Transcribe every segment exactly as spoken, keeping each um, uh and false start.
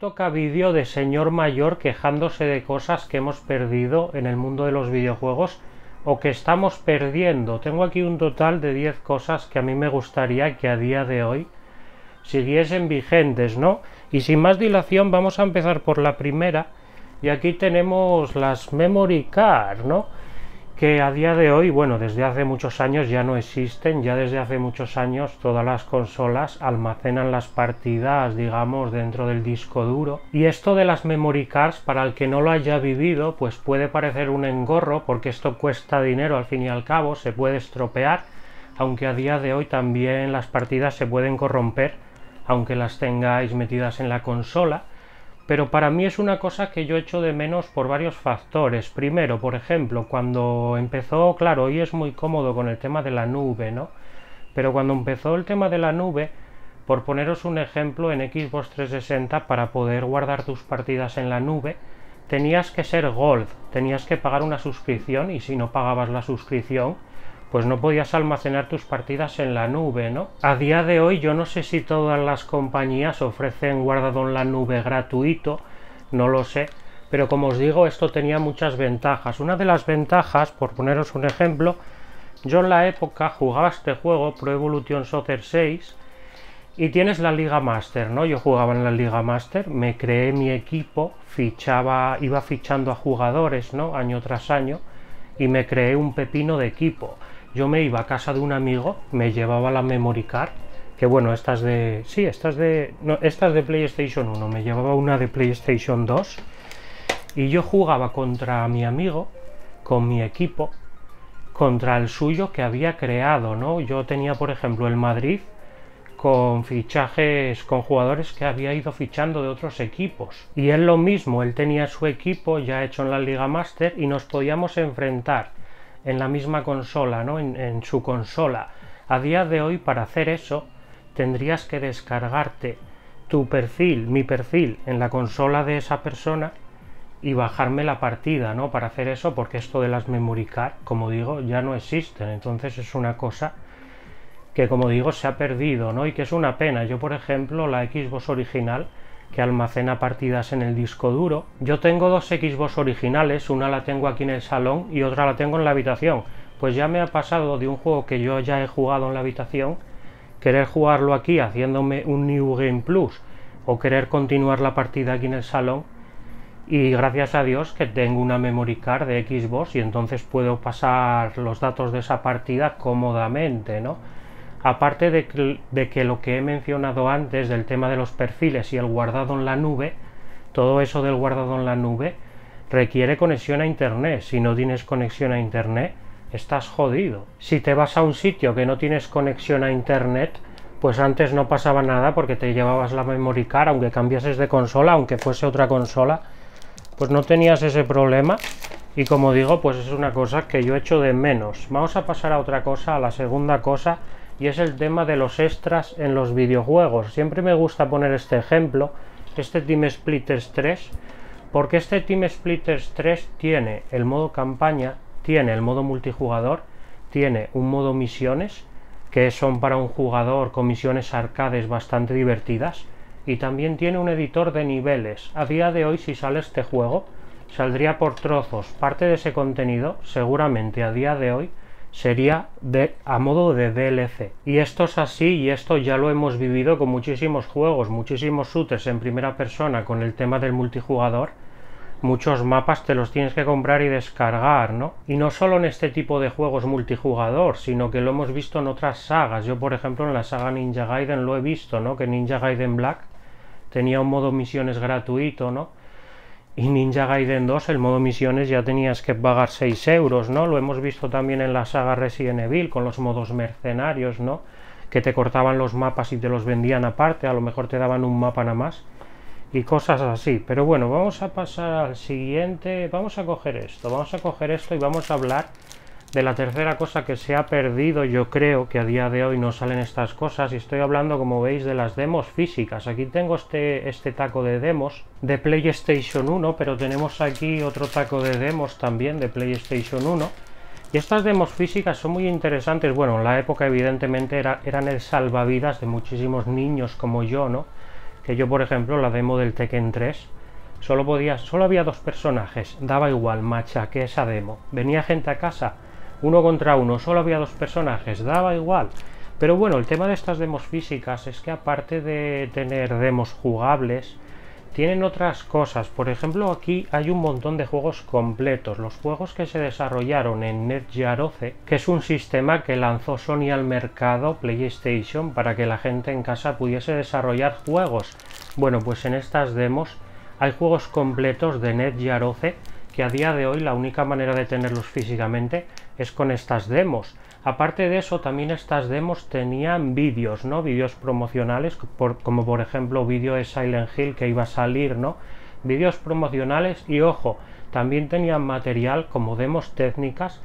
toca vídeo de señor mayor quejándose de cosas que hemos perdido en el mundo de los videojuegos o que estamos perdiendo. Tengo aquí un total de diez cosas que a mí me gustaría que a día de hoy siguiesen vigentes, ¿no? Y sin más dilación vamos a empezar por la primera. Y aquí tenemos las memory card, ¿no? Que a día de hoy, bueno, desde hace muchos años ya no existen, ya desde hace muchos años todas las consolas almacenan las partidas, digamos, dentro del disco duro. Y esto de las memory cards, para el que no lo haya vivido, pues puede parecer un engorro, porque esto cuesta dinero al fin y al cabo, se puede estropear, aunque a día de hoy también las partidas se pueden corromper, aunque las tengáis metidas en la consola. Pero para mí es una cosa que yo echo de menos por varios factores. Primero, por ejemplo, cuando empezó, claro, hoy es muy cómodo con el tema de la nube, ¿no? Pero cuando empezó el tema de la nube, por poneros un ejemplo, en Xbox trescientos sesenta, para poder guardar tus partidas en la nube, tenías que ser Gold, tenías que pagar una suscripción, y si no pagabas la suscripción, pues no podías almacenar tus partidas en la nube, ¿no? A día de hoy yo no sé si todas las compañías ofrecen guardado en la nube gratuito, no lo sé, pero como os digo, esto tenía muchas ventajas. Una de las ventajas, por poneros un ejemplo, yo en la época jugaba este juego, Pro Evolution Soccer seis, y tienes la Liga Master, ¿no? Yo jugaba en la Liga Master, me creé mi equipo, fichaba, iba fichando a jugadores, ¿no? Año tras año, y me creé un pepino de equipo. Yo me iba a casa de un amigo, me llevaba la memory card, que bueno, esta es de... sí, esta es de... no, esta es de PlayStation uno, me llevaba una de PlayStation dos, y yo jugaba contra mi amigo, con mi equipo, contra el suyo que había creado, ¿no? Yo tenía, por ejemplo, el Madrid, con fichajes, con jugadores que había ido fichando de otros equipos. Y él lo mismo, él tenía su equipo ya hecho en la Liga Master, y nos podíamos enfrentar en la misma consola, ¿no? En, en su consola. A día de hoy, para hacer eso, tendrías que descargarte tu perfil, mi perfil, en la consola de esa persona y bajarme la partida, ¿no? Para hacer eso, porque esto de las memory card, como digo, ya no existen. Entonces es una cosa que, como digo, se ha perdido, ¿no? Y que es una pena. Yo, por ejemplo, la Xbox original, que almacena partidas en el disco duro. Yo tengo dos Xbox originales, una la tengo aquí en el salón y otra la tengo en la habitación. Pues ya me ha pasado de un juego que yo ya he jugado en la habitación, querer jugarlo aquí haciéndome un New Game Plus, o querer continuar la partida aquí en el salón, y gracias a Dios que tengo una memory card de Xbox, y entonces puedo pasar los datos de esa partida cómodamente, ¿no? Aparte de que, de que lo que he mencionado antes del tema de los perfiles y el guardado en la nube, todo eso del guardado en la nube requiere conexión a internet. Si no tienes conexión a internet, estás jodido. Si te vas a un sitio que no tienes conexión a internet, pues antes no pasaba nada porque te llevabas la memory card, aunque cambiases de consola, aunque fuese otra consola, pues no tenías ese problema. Y como digo, pues es una cosa que yo echo de menos. Vamos a pasar a otra cosa, a la segunda cosa, y es el tema de los extras en los videojuegos. Siempre me gusta poner este ejemplo, este TimeSplitters tres, porque este TimeSplitters tres tiene el modo campaña, tiene el modo multijugador, tiene un modo misiones, que son para un jugador con misiones arcades bastante divertidas, y también tiene un editor de niveles. A día de hoy, si sale este juego, saldría por trozos. Parte de ese contenido, seguramente a día de hoy, sería de, a modo de D L C. Y esto es así, y esto ya lo hemos vivido con muchísimos juegos, muchísimos shooters en primera persona con el tema del multijugador. Muchos mapas te los tienes que comprar y descargar, ¿no? Y no solo en este tipo de juegos multijugador, sino que lo hemos visto en otras sagas. Yo, por ejemplo, en la saga Ninja Gaiden lo he visto, ¿no? Que Ninja Gaiden Black tenía un modo misiones gratuito, ¿no? Y Ninja Gaiden dos, el modo misiones, ya tenías que pagar seis euros, ¿no? Lo hemos visto también en la saga Resident Evil con los modos mercenarios, ¿no? Que te cortaban los mapas y te los vendían aparte, a lo mejor te daban un mapa nada más, y cosas así. Pero bueno, vamos a pasar al siguiente, vamos a coger esto, vamos a coger esto y vamos a hablar de la tercera cosa que se ha perdido. Yo creo que a día de hoy no salen estas cosas, y estoy hablando, como veis, de las demos físicas. Aquí tengo este, este taco de demos de PlayStation uno, pero tenemos aquí otro taco de demos también de PlayStation uno, y estas demos físicas son muy interesantes. Bueno, en la época evidentemente era, eran el salvavidas de muchísimos niños como yo, ¿no? Que yo, por ejemplo, la demo del Tekken tres, solo, podía, solo había dos personajes, daba igual, machaqué esa demo. Venía gente a casa, uno contra uno, solo había dos personajes, daba igual. Pero bueno, el tema de estas demos físicas es que aparte de tener demos jugables, tienen otras cosas. Por ejemplo, aquí hay un montón de juegos completos. Los juegos que se desarrollaron en Net Yaroze, que es un sistema que lanzó Sony al mercado PlayStation para que la gente en casa pudiese desarrollar juegos. Bueno, pues en estas demos hay juegos completos de Net Yaroze que a día de hoy la única manera de tenerlos físicamente es con estas demos. Aparte de eso, también estas demos tenían vídeos, ¿no? Vídeos promocionales, por, como por ejemplo vídeo de Silent Hill que iba a salir, ¿no? Vídeos promocionales y, ojo, también tenían material como demos técnicas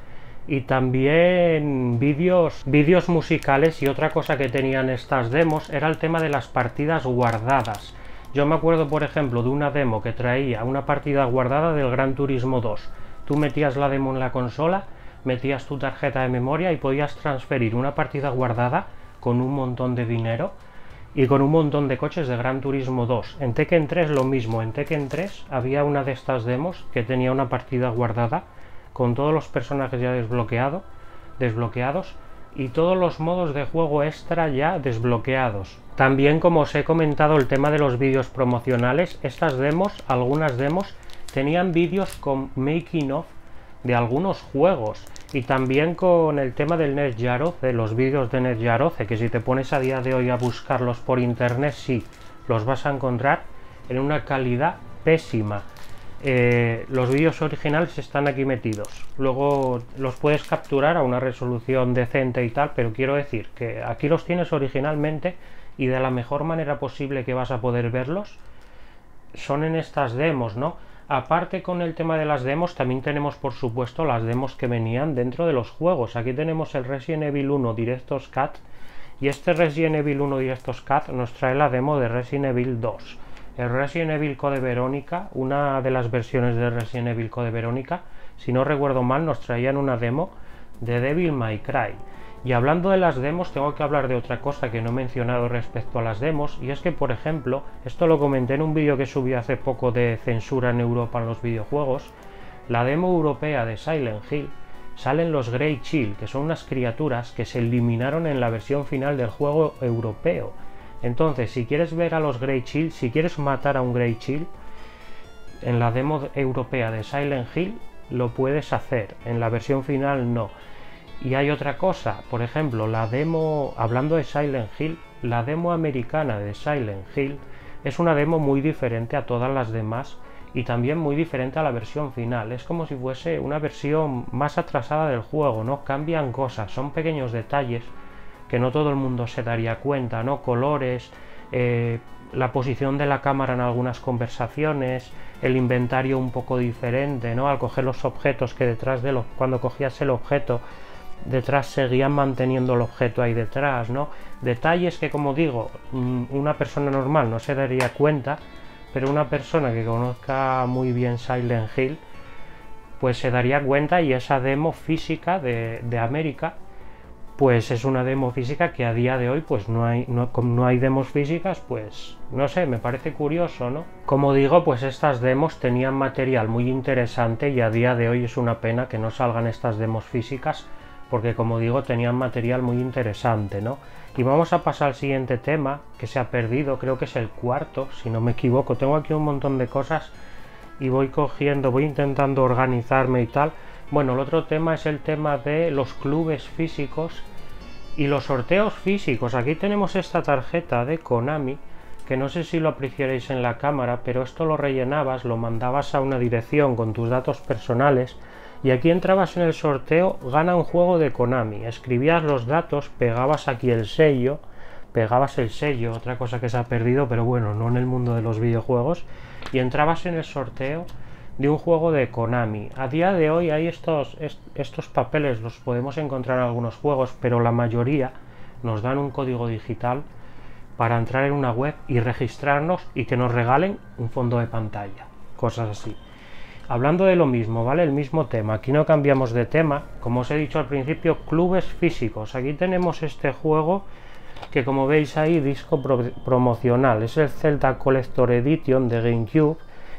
y también vídeos vídeos musicales. Y otra cosa que tenían estas demos era el tema de las partidas guardadas. Yo me acuerdo, por ejemplo, de una demo que traía una partida guardada del Gran Turismo dos. Tú metías la demo en la consola, metías tu tarjeta de memoria y podías transferir una partida guardada con un montón de dinero y con un montón de coches de Gran Turismo dos. En Tekken tres lo mismo, en Tekken tres había una de estas demos que tenía una partida guardada con todos los personajes ya desbloqueado, desbloqueados y todos los modos de juego extra ya desbloqueados. También, como os he comentado, el tema de los vídeos promocionales, estas demos, algunas demos, tenían vídeos con making of de algunos juegos y también con el tema del Net Yaroze, los vídeos de Net Yaroze, que si te pones a día de hoy a buscarlos por internet, sí, los vas a encontrar en una calidad pésima. Eh, los vídeos originales están aquí metidos, luego los puedes capturar a una resolución decente y tal, pero quiero decir que aquí los tienes originalmente y de la mejor manera posible que vas a poder verlos son en estas demos, ¿no? Aparte, con el tema de las demos, también tenemos, por supuesto, las demos que venían dentro de los juegos. Aquí tenemos el Resident Evil uno Director's Cut, y este Resident Evil uno Director's Cut nos trae la demo de Resident Evil dos. El Resident Evil Code Verónica, una de las versiones de Resident Evil Code Verónica, si no recuerdo mal, nos traían una demo de Devil May Cry. Y hablando de las demos, tengo que hablar de otra cosa que no he mencionado respecto a las demos, y es que, por ejemplo, esto lo comenté en un vídeo que subí hace poco de censura en Europa en los videojuegos, la demo europea de Silent Hill, salen los Grey Chill, que son unas criaturas que se eliminaron en la versión final del juego europeo. Entonces, si quieres ver a los Grey Chill, si quieres matar a un Grey Chill, en la demo europea de Silent Hill lo puedes hacer, en la versión final no. Y hay otra cosa, por ejemplo, la demo, hablando de Silent Hill, la demo americana de Silent Hill es una demo muy diferente a todas las demás y también muy diferente a la versión final. Es como si fuese una versión más atrasada del juego, ¿no? Cambian cosas, son pequeños detalles que no todo el mundo se daría cuenta, ¿no? Colores, eh, la posición de la cámara en algunas conversaciones, el inventario un poco diferente, ¿no? Al coger los objetos que detrás de los, cuando cogías el objeto, detrás seguían manteniendo el objeto ahí detrás, ¿no? Detalles que, como digo, una persona normal no se daría cuenta, pero una persona que conozca muy bien Silent Hill, pues se daría cuenta. Y esa demo física de, de América, pues es una demo física que a día de hoy, pues no hay, no, como no hay demos físicas, pues no sé, me parece curioso, ¿no? Como digo, pues estas demos tenían material muy interesante y a día de hoy es una pena que no salgan estas demos físicas, porque, como digo, tenían material muy interesante, ¿no? Y vamos a pasar al siguiente tema, que se ha perdido, creo que es el cuarto, si no me equivoco. Tengo aquí un montón de cosas y voy cogiendo, voy intentando organizarme y tal. Bueno, el otro tema es el tema de los clubes físicos y los sorteos físicos. Aquí tenemos esta tarjeta de Konami, que no sé si lo apreciaréis en la cámara, pero esto lo rellenabas, lo mandabas a una dirección con tus datos personales, y aquí entrabas en el sorteo Gana un juego de Konami, escribías los datos, pegabas aquí el sello, pegabas el sello, otra cosa que se ha perdido, pero bueno, no en el mundo de los videojuegos, y entrabas en el sorteo de un juego de Konami. A día de hoy hay estos, est estos papeles, los podemos encontrar en algunos juegos, pero la mayoría nos dan un código digital para entrar en una web y registrarnos y que nos regalen un fondo de pantalla, cosas así. Hablando de lo mismo, ¿vale? El mismo tema, aquí no cambiamos de tema, como os he dicho al principio, clubes físicos. Aquí tenemos este juego que como veis ahí, disco pro promocional, es el Zelda Collector Edition de GameCube,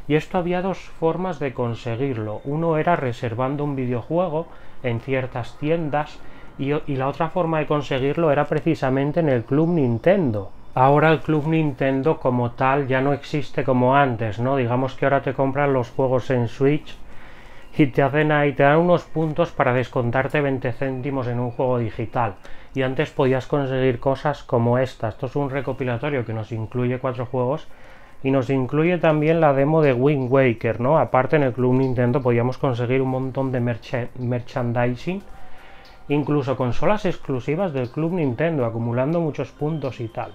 y esto había dos formas de conseguirlo. Uno era reservando un videojuego en ciertas tiendas, y, y la otra forma de conseguirlo era precisamente en el Club Nintendo. Ahora el Club Nintendo como tal ya no existe como antes, ¿no? Digamos que ahora te compran los juegos en Switch y te hacen ahí, te dan unos puntos para descontarte veinte céntimos en un juego digital. Y antes podías conseguir cosas como esta. Esto es un recopilatorio que nos incluye cuatro juegos y nos incluye también la demo de Wind Waker, ¿no? Aparte, en el Club Nintendo podíamos conseguir un montón de merch merchandising, incluso consolas exclusivas del Club Nintendo, acumulando muchos puntos y tal.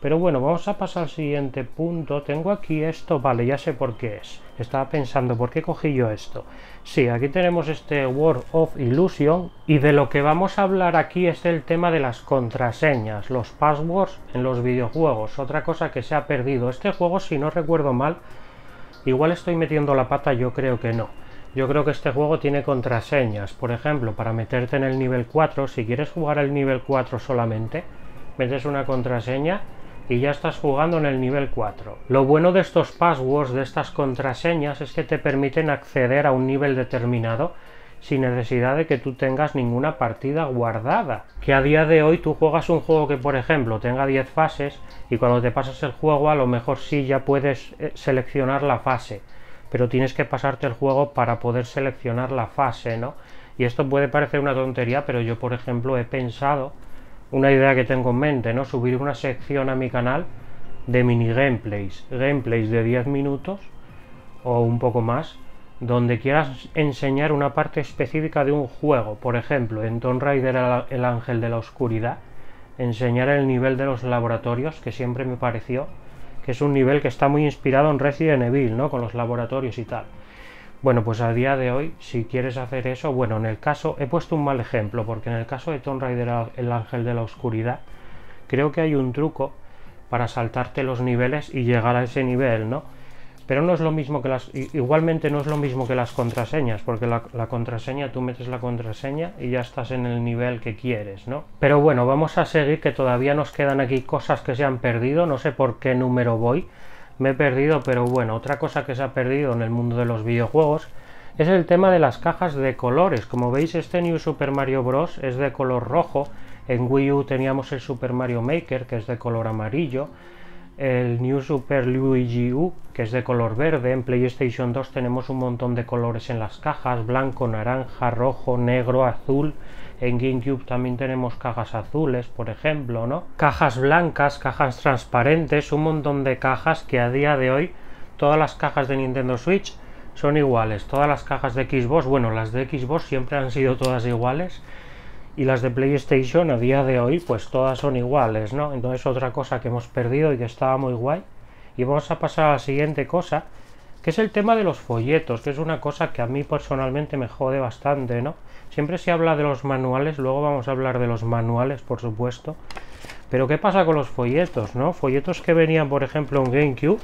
Pero bueno, vamos a pasar al siguiente punto. Tengo aquí esto, vale, ya sé por qué es. Estaba pensando, ¿por qué cogí yo esto? Sí, aquí tenemos este World of Illusion, y de lo que vamos a hablar aquí es el tema de las contraseñas, los passwords en los videojuegos, otra cosa que se ha perdido. Este juego, si no recuerdo mal, igual estoy metiendo la pata, yo creo que no. Yo creo que este juego tiene contraseñas, por ejemplo, para meterte en el nivel cuatro, si quieres jugar el nivel cuatro solamente, metes una contraseña y ya estás jugando en el nivel cuatro. Lo bueno de estos passwords, de estas contraseñas, es que te permiten acceder a un nivel determinado sin necesidad de que tú tengas ninguna partida guardada. Que a día de hoy tú juegas un juego que, por ejemplo, tenga diez fases y cuando te pasas el juego a lo mejor sí ya puedes seleccionar la fase, pero tienes que pasarte el juego para poder seleccionar la fase, ¿no? Y esto puede parecer una tontería, pero yo, por ejemplo, he pensado una idea que tengo en mente, ¿no? Subir una sección a mi canal de mini gameplays, gameplays de diez minutos o un poco más, donde quieras enseñar una parte específica de un juego. Por ejemplo, en Tomb Raider el Ángel de la Oscuridad, enseñar el nivel de los laboratorios, que siempre me pareció que es un nivel que está muy inspirado en Resident Evil, ¿no? Con los laboratorios y tal. Bueno, pues a día de hoy, si quieres hacer eso, bueno, en el caso, he puesto un mal ejemplo, porque en el caso de Tomb Raider el Ángel de la Oscuridad, creo que hay un truco para saltarte los niveles y llegar a ese nivel, ¿no? Pero no es lo mismo que las, igualmente no es lo mismo que las contraseñas, porque la, la contraseña, tú metes la contraseña y ya estás en el nivel que quieres, ¿no? Pero bueno, vamos a seguir, que todavía nos quedan aquí cosas que se han perdido, no sé por qué número voy. Me he perdido, pero bueno, otra cosa que se ha perdido en el mundo de los videojuegos es el tema de las cajas de colores. Como veis, este New Super Mario Bros. Es de color rojo. En Wii U teníamos el Super Mario Maker, que es de color amarillo. El New Super Luigi U, que es de color verde. En PlayStation dos tenemos un montón de colores en las cajas. Blanco, naranja, rojo, negro, azul. En GameCube también tenemos cajas azules, por ejemplo, ¿no? Cajas blancas, cajas transparentes, un montón de cajas que a día de hoy todas las cajas de Nintendo Switch son iguales. Todas las cajas de Xbox, bueno, las de Xbox siempre han sido todas iguales. Y las de PlayStation a día de hoy, pues todas son iguales, ¿no? Entonces, otra cosa que hemos perdido y que estaba muy guay. Y vamos a pasar a la siguiente cosa, que es el tema de los folletos, que es una cosa que a mí personalmente me jode bastante, ¿no? Siempre se habla de los manuales, luego vamos a hablar de los manuales, por supuesto. Pero ¿qué pasa con los folletos, no? Folletos que venían, por ejemplo, en GameCube,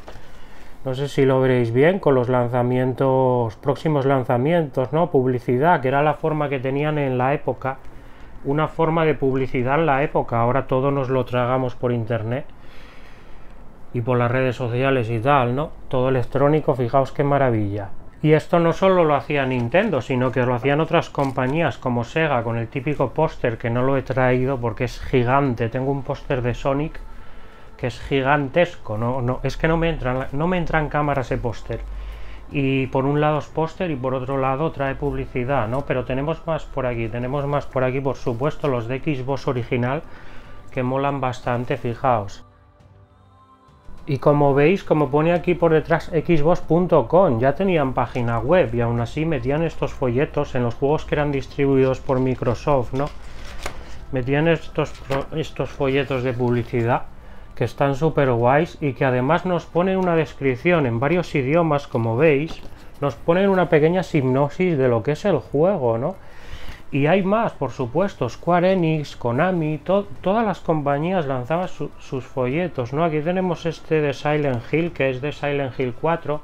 no sé si lo veréis bien, con los lanzamientos, próximos lanzamientos, ¿no? Publicidad, que era la forma que tenían en la época, una forma de publicidad en la época. Ahora todo nos lo tragamos por internet y por las redes sociales y tal, ¿no? Todo electrónico, fijaos qué maravilla. Y esto no solo lo hacía Nintendo, sino que lo hacían otras compañías como Sega, con el típico póster, que no lo he traído porque es gigante. Tengo un póster de Sonic que es gigantesco, no, no, es que no me entran, no me entran cámaras ese póster. Y por un lado es póster y por otro lado trae publicidad, ¿no? Pero tenemos más por aquí, tenemos más por aquí, por supuesto, los de Xbox original, que molan bastante, fijaos. Y como veis, como pone aquí por detrás, Xbox punto com, ya tenían página web y aún así metían estos folletos en los juegos que eran distribuidos por Microsoft, ¿no? Metían estos, estos folletos de publicidad que están súper guays y que además nos ponen una descripción en varios idiomas, como veis. Nos ponen una pequeña sinopsis de lo que es el juego, ¿no? Y hay más, por supuesto, Square Enix, Konami, to todas las compañías lanzaban su sus folletos, ¿no? Aquí tenemos este de Silent Hill, que es de Silent Hill cuatro,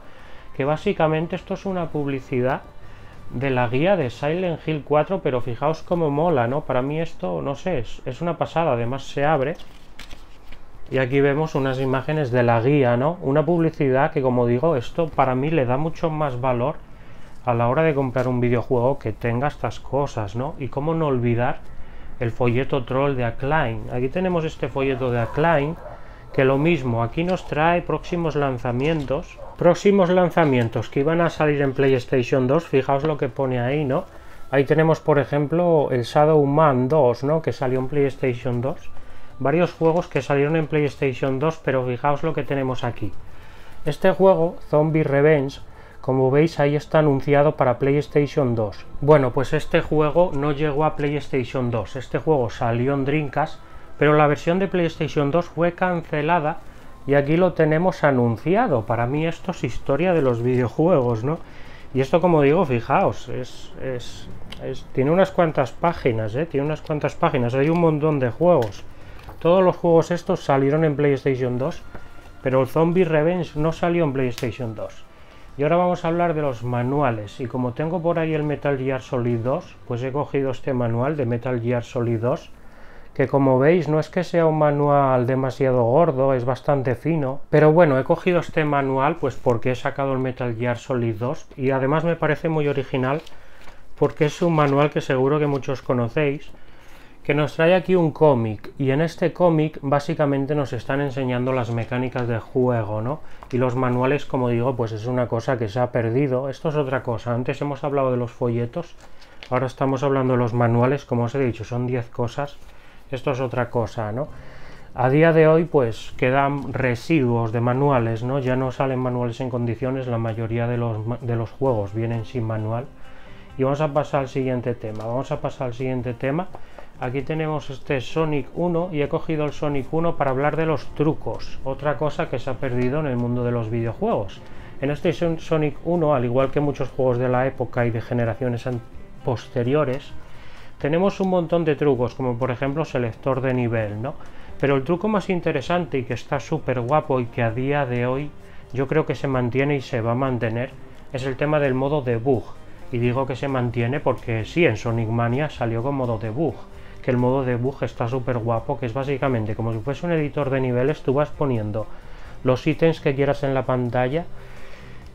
que básicamente esto es una publicidad de la guía de Silent Hill cuatro, pero fijaos cómo mola, ¿no? Para mí esto, no sé, es, es una pasada. Además se abre Y aquí vemos unas imágenes de la guía, ¿no? Una publicidad que, como digo, esto para mí le da mucho más valor a la hora de comprar un videojuego que tenga estas cosas, ¿no? Y cómo no olvidar el folleto troll de Acclaim. Aquí tenemos este folleto de Acclaim, que lo mismo, aquí nos trae próximos lanzamientos. Próximos lanzamientos que iban a salir en PlayStation dos, fijaos lo que pone ahí, ¿no? Ahí tenemos, por ejemplo, el Shadowman dos, ¿no? Que salió en PlayStation dos. Varios juegos que salieron en PlayStation dos, pero fijaos lo que tenemos aquí. Este juego, Zombie Revenge, como veis, ahí está anunciado para PlayStation dos. Bueno, pues este juego no llegó a PlayStation dos. Este juego salió en Dreamcast, pero la versión de PlayStation dos fue cancelada y aquí lo tenemos anunciado. Para mí esto es historia de los videojuegos, ¿no? Y esto, como digo, fijaos, es, es, es, tiene unas cuantas páginas, ¿eh? Tiene unas cuantas páginas. Hay un montón de juegos. Todos los juegos estos salieron en PlayStation dos, pero el Zombie Revenge no salió en PlayStation dos. Y ahora vamos a hablar de los manuales, y como tengo por ahí el Metal Gear Solid dos, pues he cogido este manual de Metal Gear Solid dos, que como veis no es que sea un manual demasiado gordo, es bastante fino, pero bueno, he cogido este manual pues porque he sacado el Metal Gear Solid dos, y además me parece muy original porque es un manual que seguro que muchos conocéis, que nos trae aquí un cómic, y en este cómic básicamente nos están enseñando las mecánicas del juego, ¿no? Y los manuales, como digo, pues es una cosa que se ha perdido. Esto es otra cosa, antes hemos hablado de los folletos, ahora estamos hablando de los manuales, como os he dicho, son diez cosas, esto es otra cosa, ¿no? A día de hoy, pues, quedan residuos de manuales, ¿no? Ya no salen manuales en condiciones, la mayoría de los, de los juegos vienen sin manual. Y vamos a pasar al siguiente tema, vamos a pasar al siguiente tema. Aquí tenemos este Sonic uno y he cogido el Sonic uno para hablar de los trucos, otra cosa que se ha perdido en el mundo de los videojuegos. En este Sonic uno, al igual que muchos juegos de la época y de generaciones posteriores, tenemos un montón de trucos, como por ejemplo selector de nivel, ¿no? Pero el truco más interesante y que está súper guapo y que a día de hoy yo creo que se mantiene y se va a mantener es el tema del modo debug. Y digo que se mantiene porque sí, en Sonic Mania salió con modo debug, que el modo debug está súper guapo, que es básicamente como si fuese un editor de niveles, tú vas poniendo los ítems que quieras en la pantalla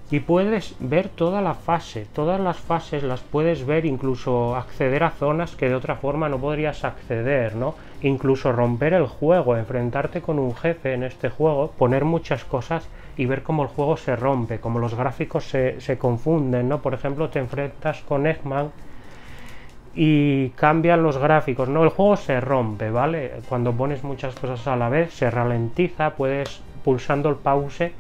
y puedes ver toda la fase, todas las fases las puedes ver, incluso acceder a zonas que de otra forma no podrías acceder, ¿no? Incluso romper el juego, enfrentarte con un jefe en este juego, poner muchas cosas y ver cómo el juego se rompe, cómo los gráficos se, se confunden, ¿no? Por ejemplo, te enfrentas con Eggman y cambian los gráficos, ¿no? El juego se rompe, ¿vale? Cuando pones muchas cosas a la vez, se ralentiza, puedes, pulsando el pause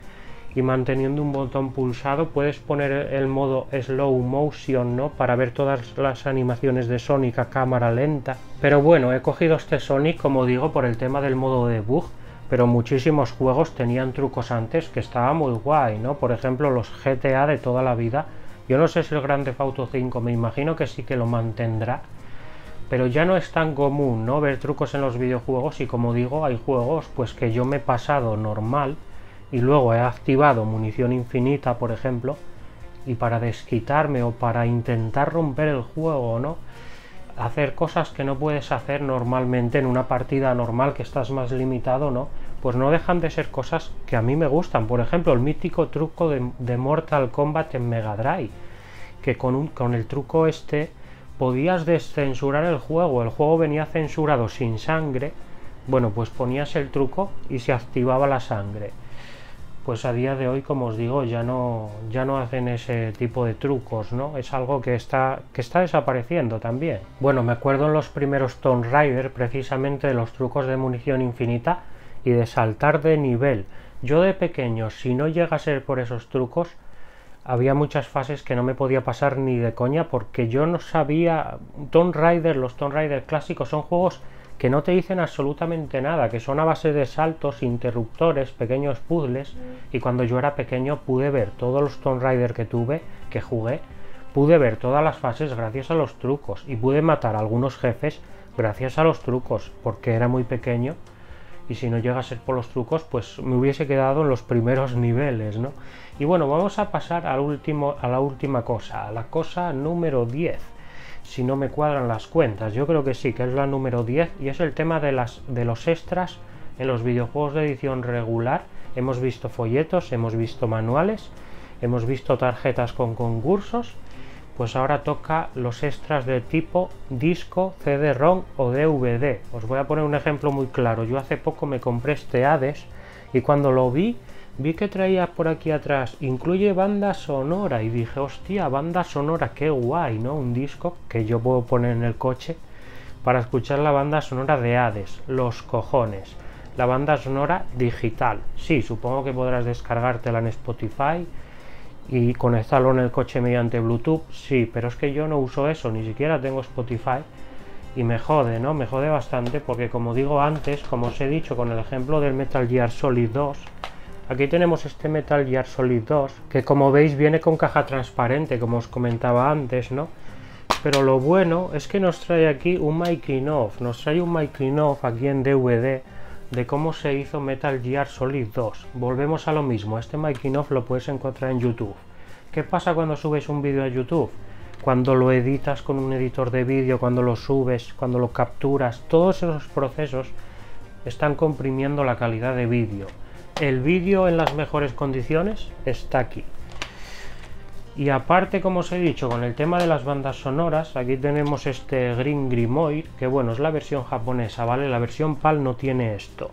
y manteniendo un botón pulsado, puedes poner el modo slow motion, ¿no? Para ver todas las animaciones de Sonic a cámara lenta. Pero bueno, he cogido este Sonic, como digo, por el tema del modo debug, pero muchísimos juegos tenían trucos antes que estaba muy guay, ¿no? Por ejemplo, los G T A de toda la vida. Yo no sé si el Grand Theft Auto cinco, me imagino que sí que lo mantendrá, pero ya no es tan común, ¿no? Ver trucos en los videojuegos, y como digo, hay juegos pues que yo me he pasado normal y luego he activado munición infinita, por ejemplo, y para desquitarme o para intentar romper el juego, ¿no? Hacer cosas que no puedes hacer normalmente en una partida normal, que estás más limitado, ¿no? Pues no dejan de ser cosas que a mí me gustan. Por ejemplo, el mítico truco de, de Mortal Kombat en Mega Drive, que con, un, con el truco este podías descensurar el juego. El juego venía censurado sin sangre. Bueno, pues ponías el truco y se activaba la sangre. Pues a día de hoy, como os digo, ya no, ya no hacen ese tipo de trucos, ¿no? Es algo que está, que está desapareciendo también. Bueno, me acuerdo en los primeros Tomb Raider, precisamente, de los trucos de munición infinita y de saltar de nivel. Yo de pequeño, si no llega a ser por esos trucos, había muchas fases que no me podía pasar ni de coña, porque yo no sabía. Tomb Raider, los Tomb Raider clásicos son juegos que no te dicen absolutamente nada, que son a base de saltos, interruptores, pequeños puzzles, y cuando yo era pequeño pude ver todos los Tomb Raider que tuve, que jugué, pude ver todas las fases gracias a los trucos, y pude matar a algunos jefes gracias a los trucos, porque era muy pequeño, y si no llega a ser por los trucos, pues me hubiese quedado en los primeros niveles, ¿no? Y bueno, vamos a pasar al último, a la última cosa, a la cosa número diez. Si no me cuadran las cuentas, yo creo que sí, que es la número diez, y es el tema de, las, de los extras En los videojuegos de edición regular hemos visto folletos, hemos visto manuales, hemos visto tarjetas con concursos, pues ahora toca los extras de tipo disco, C D ROM o D V D. Os voy a poner un ejemplo muy claro. Yo hace poco me compré este Hades y cuando lo vi, vi que traía por aquí atrás, incluye banda sonora, y dije, hostia, banda sonora, qué guay, ¿no? Un disco que yo puedo poner en el coche para escuchar la banda sonora de Hades, los cojones. La banda sonora digital, sí, supongo que podrás descargártela en Spotify y conectarlo en el coche mediante Bluetooth, sí, pero es que yo no uso eso, ni siquiera tengo Spotify y me jode, ¿no? Me jode bastante porque, como digo antes, como os he dicho con el ejemplo del Metal Gear Solid dos, aquí tenemos este Metal Gear Solid dos, que como veis viene con caja transparente, como os comentaba antes, ¿no? Pero lo bueno es que nos trae aquí un making of, nos trae un making of aquí en D V D de cómo se hizo Metal Gear Solid dos. Volvemos a lo mismo, este making of lo puedes encontrar en YouTube. ¿Qué pasa cuando subes un vídeo a YouTube? Cuando lo editas con un editor de vídeo, cuando lo subes, cuando lo capturas, todos esos procesos están comprimiendo la calidad de vídeo. El vídeo en las mejores condiciones está aquí. Y aparte, como os he dicho, con el tema de las bandas sonoras, aquí tenemos este Green Grimoire, que bueno, es la versión japonesa, ¿vale? La versión PAL no tiene esto,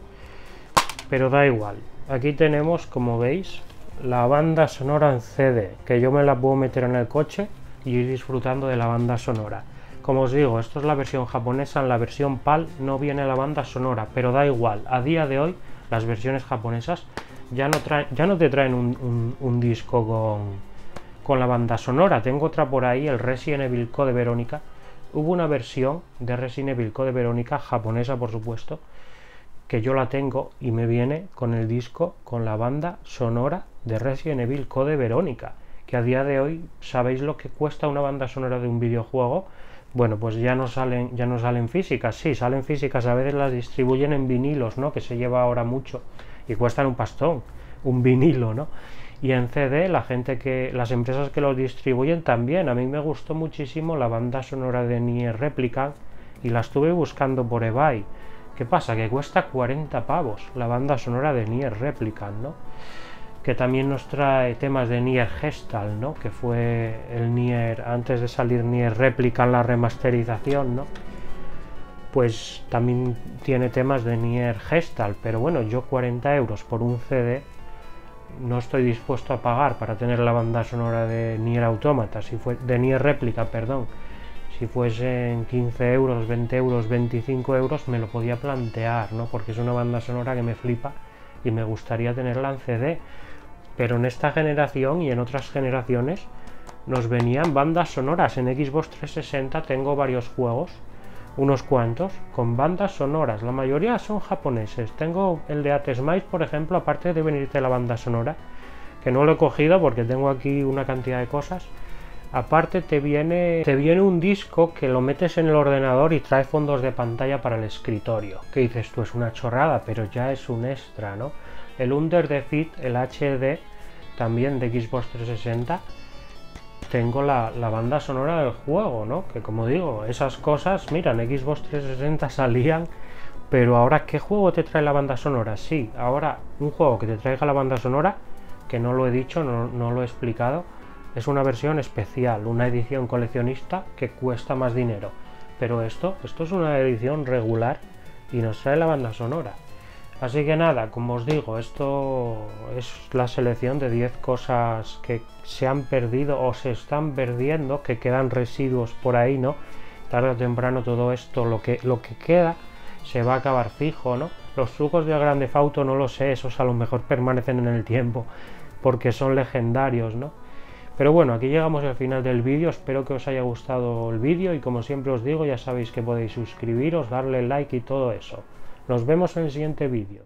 pero da igual. Aquí tenemos, como veis, la banda sonora en C D, que yo me la puedo meter en el coche y ir disfrutando de la banda sonora. Como os digo, esto es la versión japonesa, en la versión PAL no viene la banda sonora, pero da igual. A día de hoy, las versiones japonesas ya no, traen, ya no te traen un, un, un disco con... con la banda sonora. Tengo otra por ahí, el Resident Evil Code Verónica. Hubo una versión de Resident Evil Code Verónica, japonesa por supuesto, que yo la tengo y me viene con el disco, con la banda sonora de Resident Evil Code Verónica, que a día de hoy, ¿sabéis lo que cuesta una banda sonora de un videojuego? Bueno, pues ya no salen, ya no salen físicas, sí, salen físicas, a veces las distribuyen en vinilos, ¿no? Que se lleva ahora mucho y cuestan un pastón, un vinilo, ¿no? Y en C D, la gente que, las empresas que los distribuyen también. A mí me gustó muchísimo la banda sonora de Nier Replicant y la estuve buscando por eBay. ¿Qué pasa? Que cuesta cuarenta pavos la banda sonora de Nier Replicant, ¿no? Que también nos trae temas de Nier Gestalt, ¿no? Que fue el Nier, antes de salir Nier Replicant, la remasterización, ¿no? Pues también tiene temas de Nier Gestalt, pero bueno, yo cuarenta euros por un C D no estoy dispuesto a pagar para tener la banda sonora de Nier Automata, si fue, de Nier Réplica, perdón. Si fuesen quince euros, veinte euros, veinticinco euros, me lo podía plantear, ¿no? Porque es una banda sonora que me flipa y me gustaría tenerla en C D. Pero en esta generación y en otras generaciones nos venían bandas sonoras. En Xbox trescientos sesenta tengo varios juegos, unos cuantos, con bandas sonoras, la mayoría son japoneses. Tengo el de Atesmais, por ejemplo, aparte de venirte la banda sonora, que no lo he cogido porque tengo aquí una cantidad de cosas. Aparte te viene, te viene un disco que lo metes en el ordenador y trae fondos de pantalla para el escritorio, que dices tú, es una chorrada, pero ya es un extra, ¿no? El Under Defeat, el H D, también de Xbox trescientos sesenta, tengo la, la banda sonora del juego, ¿no? Que, como digo, esas cosas, mira, en Xbox trescientos sesenta salían, pero ahora, ¿qué juego te trae la banda sonora? Sí, ahora, un juego que te traiga la banda sonora, que no lo he dicho, no, no lo he explicado, es una versión especial, una edición coleccionista que cuesta más dinero. Pero esto, esto es una edición regular y nos trae la banda sonora. Así que nada, como os digo, esto es la selección de diez cosas que se han perdido o se están perdiendo, que quedan residuos por ahí, ¿no? Tarde o temprano todo esto, lo que, lo que queda, se va a acabar fijo, ¿no? Los trucos de Grand Theft Auto no lo sé, esos a lo mejor permanecen en el tiempo porque son legendarios, ¿no? Pero bueno, aquí llegamos al final del vídeo, espero que os haya gustado el vídeo y, como siempre os digo, ya sabéis que podéis suscribiros, darle like y todo eso. Nos vemos en el siguiente vídeo.